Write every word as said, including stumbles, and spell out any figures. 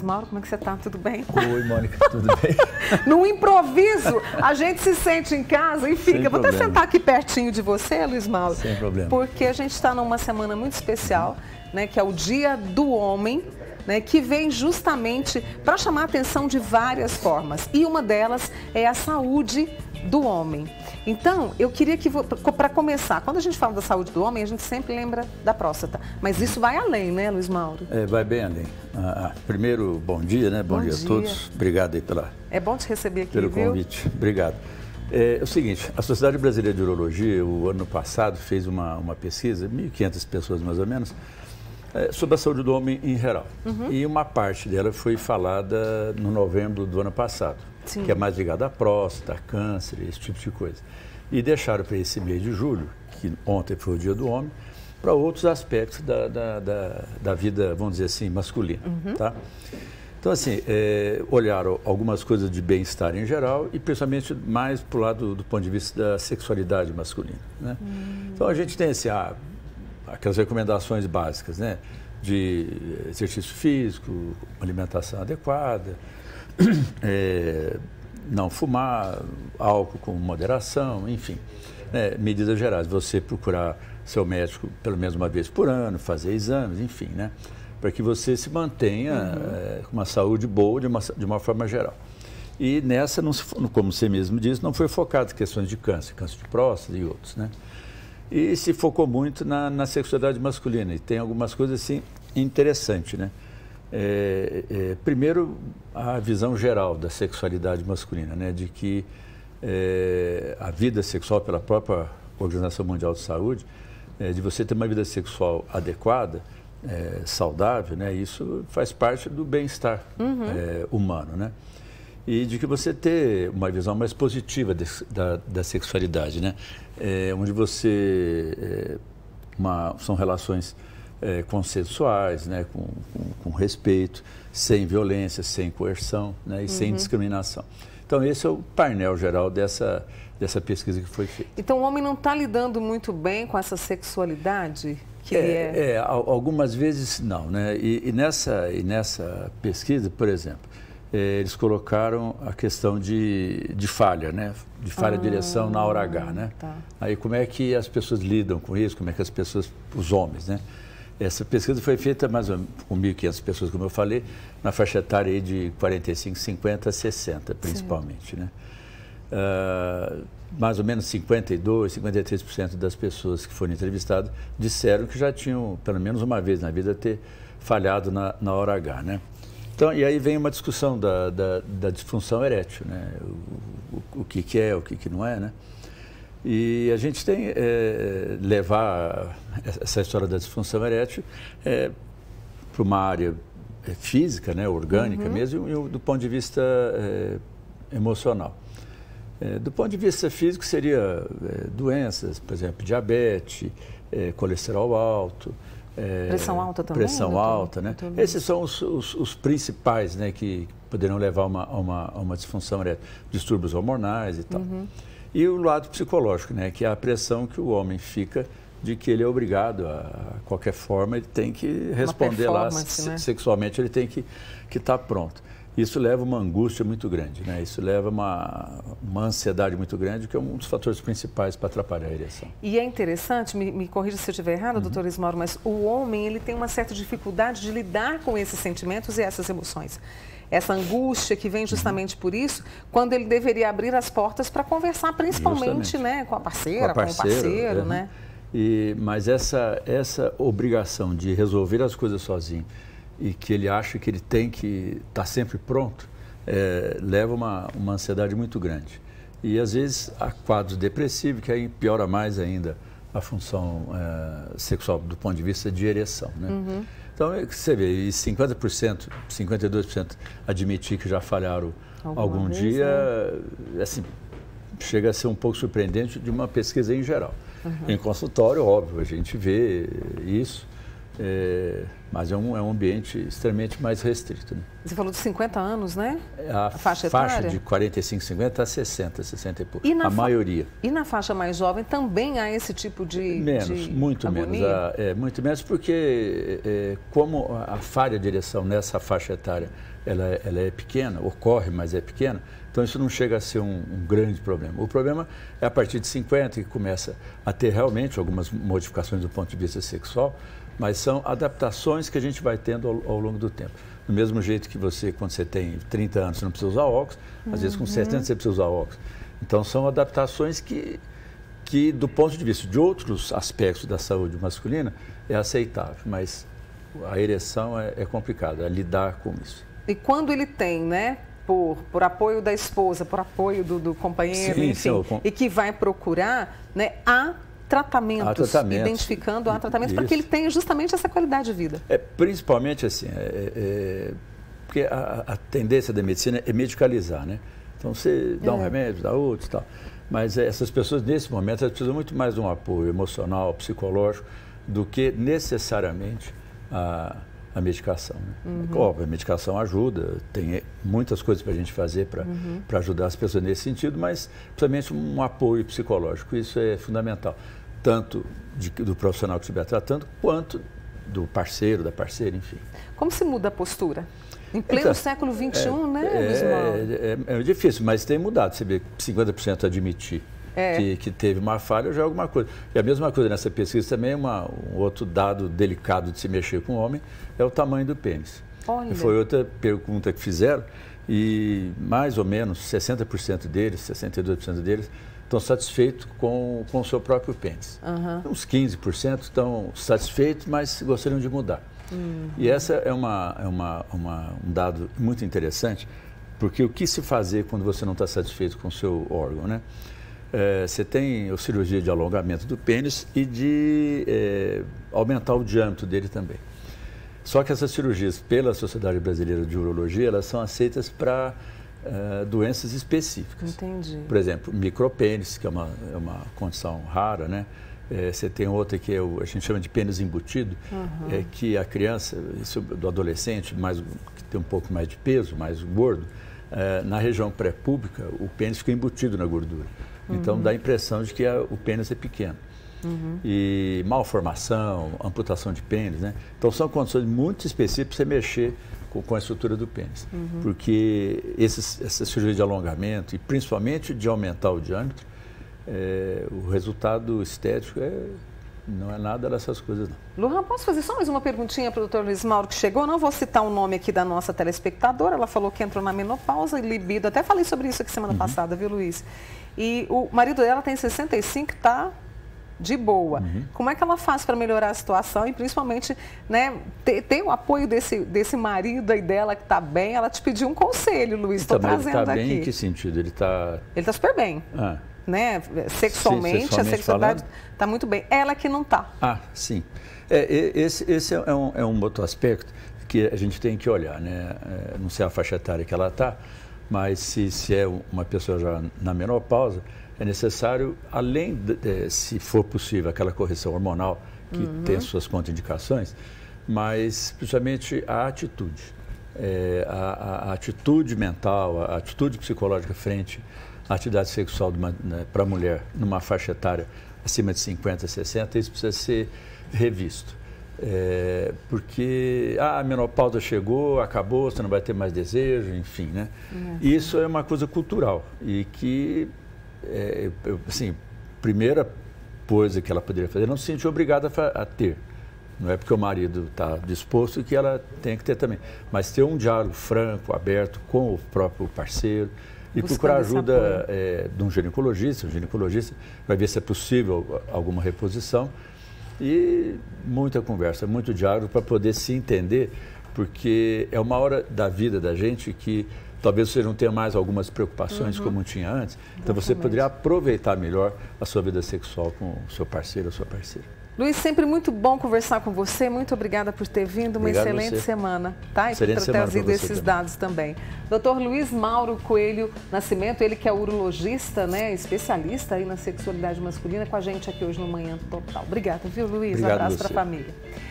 Luiz Mauro, como é que você tá? Tudo bem? Oi, Mônica, tudo bem? No improviso, a gente se sente em casa e fica. Sem Vou problema. Até sentar aqui pertinho de você, Luiz Mauro. Sem problema. Porque a gente está numa semana muito especial, né, que é o Dia do Homem, né, que vem justamente para chamar a atenção de várias formas. E uma delas é a saúde do homem. Então, eu queria que, para começar, quando a gente fala da saúde do homem, a gente sempre lembra da próstata. Mas isso vai além, né, Luiz Mauro? É, vai bem além. Ah, primeiro, bom dia, né? Bom, bom dia, dia a todos. Obrigado aí pela... É bom te receber aqui, pelo viu? Convite. Obrigado. É, é o seguinte, a Sociedade Brasileira de Urologia, o ano passado, fez uma, uma pesquisa, mil e quinhentas pessoas mais ou menos, é, sobre a saúde do homem em geral. Uhum. E uma parte dela foi falada no novembro do ano passado. Sim. Que é mais ligado à próstata, a câncer, esse tipo de coisa. E deixaram para esse mês de julho, que ontem foi o Dia do Homem, para outros aspectos da, da, da, da vida, vamos dizer assim, masculina. Uhum. Tá? Então, assim, é, olharam algumas coisas de bem-estar em geral e principalmente mais para o lado do ponto de vista da sexualidade masculina. Né? Uhum. Então, a gente tem assim, ah, aquelas recomendações básicas, né? De exercício físico, alimentação adequada, É, não fumar, álcool com moderação, enfim, né, medidas gerais. Você procurar seu médico pelo menos uma vez por ano, fazer exames, enfim, né, para que você se mantenha uhum. é, com uma saúde boa de uma, de uma forma geral. E nessa, não se, como você mesmo disse, não foi focado em questões de câncer, câncer de próstata e outros, né. E se focou muito na, na sexualidade masculina e tem algumas coisas assim interessantes, né. É, é, primeiro, a visão geral da sexualidade masculina, né? De que é, a vida sexual, pela própria Organização Mundial de Saúde, é, de você ter uma vida sexual adequada, é, saudável, né? Isso faz parte do bem-estar uhum. é, humano, né? E de que você ter uma visão mais positiva de, da, da sexualidade, né? É, onde você... É, uma, são relações... É, consensuais, né, com, com, com respeito, sem violência, sem coerção, né, e uhum. sem discriminação. Então, esse é o painel geral dessa, dessa pesquisa que foi feita. Então, o homem não está lidando muito bem com essa sexualidade? Que é, é... é, algumas vezes não, né? E, e, nessa, e nessa pesquisa, por exemplo, é, eles colocaram a questão de, de falha, né? De falha ah, de ereção na hora H, né? Tá. Aí, como é que as pessoas lidam com isso? Como é que as pessoas, os homens, né? Essa pesquisa foi feita mais ou menos com mil e quinhentas pessoas, como eu falei, na faixa etária aí de quarenta e cinco, cinquenta, sessenta, principalmente, né? Uh, mais ou menos cinquenta e dois, cinquenta e três por cento das pessoas que foram entrevistadas disseram que já tinham, pelo menos uma vez na vida, ter falhado na, na hora H, né? Então, e aí vem uma discussão da, da, da disfunção erétil, né? O, o, o que que é, o que que não é, né? E a gente tem é, levar essa história da disfunção erétil é, para uma área física, né, orgânica uhum. mesmo, e do ponto de vista é, emocional. É, do ponto de vista físico seria é, doenças, por exemplo, diabetes, é, colesterol alto, é, pressão alta também. Pressão doutor, alta, né? Doutor. Esses são os, os, os principais, né, que poderão levar a uma, uma, uma disfunção erétil, distúrbios hormonais e tal. Uhum. E o lado psicológico, né, que é a pressão que o homem fica de que ele é obrigado a, a qualquer forma, ele tem que responder lá, se, né? Sexualmente ele tem que que estar pronto. Isso leva uma angústia muito grande, né? Isso leva uma, uma ansiedade muito grande, que é um dos fatores principais para atrapalhar a ereção. E é interessante, me, me corrija se eu estiver errado, uhum. doutor Luiz Mauro, mas o homem ele tem uma certa dificuldade de lidar com esses sentimentos e essas emoções. Essa angústia que vem justamente por isso, quando ele deveria abrir as portas para conversar, principalmente, né, com a parceira, com, a parceira, com o parceiro, é, né? E, mas essa, essa obrigação de resolver as coisas sozinho e que ele acha que ele tem que estar tá sempre pronto, é, leva uma, uma ansiedade muito grande. E, às vezes, há quadros depressivos que aí piora mais ainda a função é, sexual do ponto de vista de ereção, né? Uhum. Então, você vê, e cinquenta por cento, cinquenta e dois por cento admitir que já falharam Alguma algum vez, dia, né? Assim, chega a ser um pouco surpreendente de uma pesquisa em geral. Uhum. Em consultório, óbvio, a gente vê isso, É, mas é um, é um ambiente extremamente mais restrito. Né? Você falou de cinquenta anos, né? A, a faixa etária? Faixa de quarenta e cinco, cinquenta a sessenta, sessenta e pouco, e a maioria. E na faixa mais jovem também há esse tipo de Menos, de muito agonia? menos. A, é, muito menos porque é, como a falha de ereção nessa faixa etária ela, ela é pequena, ocorre, mas é pequena, então isso não chega a ser um, um grande problema. O problema é a partir de cinquenta que começa a ter realmente algumas modificações do ponto de vista sexual, mas são adaptações que a gente vai tendo ao, ao longo do tempo. Do mesmo jeito que você, quando você tem trinta anos, você não precisa usar óculos, uhum. às vezes com setenta você precisa usar óculos. Então, são adaptações que, que, do ponto de vista de outros aspectos da saúde masculina, é aceitável, mas a ereção é, é complicada, é lidar com isso. E quando ele tem, né? Por, por apoio da esposa, por apoio do, do companheiro, sim, enfim, sim, com... e que vai procurar, né, a... Tratamentos, há tratamentos, identificando há tratamentos para que ele tenha justamente essa qualidade de vida. É, principalmente assim, é, é, porque a, a tendência da medicina é medicalizar, né? Então você dá é. um remédio, dá outro e tal. Mas é, essas pessoas, nesse momento, elas precisam muito mais de um apoio emocional, psicológico, do que necessariamente a, a medicação. Né? Uhum. Óbvio, a medicação ajuda, tem muitas coisas para a gente fazer para uhum. ajudar as pessoas nesse sentido, mas principalmente um apoio psicológico, isso é fundamental. Tanto de, do profissional que estiver tratando, quanto do parceiro, da parceira, enfim. Como se muda a postura? Em pleno então, século vinte e um, é, né, Luiz Mauro? É, é, é difícil, mas tem mudado. Você vê cinquenta por cento admitir é. que, que teve uma falha, já é alguma coisa. E a mesma coisa nessa pesquisa também, uma, um outro dado delicado de se mexer com o homem é o tamanho do pênis. Olha. Foi outra pergunta que fizeram e mais ou menos sessenta por cento deles, sessenta e dois por cento deles, estão satisfeitos com, com o seu próprio pênis. Uhum. Uns quinze por cento estão satisfeitos, mas gostariam de mudar. Uhum. E essa é, uma, é uma, uma, um dado muito interessante, porque o que se fazer quando você não está satisfeito com o seu órgão, né? É, você tem a cirurgia de alongamento do pênis e de é, aumentar o diâmetro dele também. Só que essas cirurgias, pela Sociedade Brasileira de Urologia, elas são aceitas para... Uh, doenças específicas. Entendi. Por exemplo, micropênis, que é uma, é uma condição rara, né? É, você tem outra que é o, a gente chama de pênis embutido, uhum. é que a criança, isso do adolescente, mais, que tem um pouco mais de peso, mais gordo, é, na região pré-pública, o pênis fica embutido na gordura. Uhum. Então, dá a impressão de que a, o pênis é pequeno. Uhum. E malformação, amputação de pênis, né? Então, são condições muito específicas para você mexer com a estrutura do pênis, uhum. porque esses, essa cirurgia de alongamento e principalmente de aumentar o diâmetro, é, o resultado estético é, não é nada dessas coisas, não. Luhan, posso fazer só mais uma perguntinha para o doutor Luiz Mauro que chegou? Não vou citar o nome aqui da nossa telespectadora, ela falou que entrou na menopausa e libido, até falei sobre isso aqui semana uhum. passada, viu, Luiz? E o marido dela tem sessenta e cinco, tá... de boa. Uhum. Como é que ela faz para melhorar a situação e principalmente, né, ter, ter o apoio desse, desse marido aí dela que está bem? Ela te pediu um conselho, Luiz, estou trazendo aqui. Ele está bem em que sentido? Ele está... Ele está super bem, ah. né? Sexualmente, sim, sexualmente, a sexualidade está muito bem. Ela que não está. Ah, sim. É, esse esse é, um, é um outro aspecto que a gente tem que olhar, né? Não sei a faixa etária que ela está, mas se, se é uma pessoa já na menopausa, é necessário, além, de, se for possível, aquela correção hormonal, que uhum. tem suas contraindicações, mas principalmente a atitude, é, a, a, a atitude mental, a atitude psicológica frente à atividade sexual né, para a mulher numa faixa etária acima de cinquenta, sessenta, isso precisa ser revisto. É, porque ah, a menopausa chegou, acabou, você não vai ter mais desejo, enfim, né? Uhum. Isso é uma coisa cultural e que... É, assim, primeira coisa que ela poderia fazer, não se sentir obrigada a ter. Não é porque o marido está disposto que ela tem que ter também. Mas ter um diálogo franco, aberto com o próprio parceiro e buscando procurar ajuda é, de um ginecologista. Um ginecologista vai ver se é possível alguma reposição. E muita conversa, muito diálogo para poder se entender, porque é uma hora da vida da gente que... Talvez você não tenha mais algumas preocupações uhum. como tinha antes. Então, exatamente. Você poderia aproveitar melhor a sua vida sexual com o seu parceiro ou sua parceira. Luiz, sempre muito bom conversar com você. Muito obrigada por ter vindo. Uma Obrigado excelente você. semana. Tá? E por ter trazido esses também. dados também. doutor Luiz Mauro Coelho Nascimento, ele que é urologista, né, especialista aí na sexualidade masculina, com a gente aqui hoje no Manhã Total. Obrigada, viu, Luiz? Obrigado, um abraço para a família.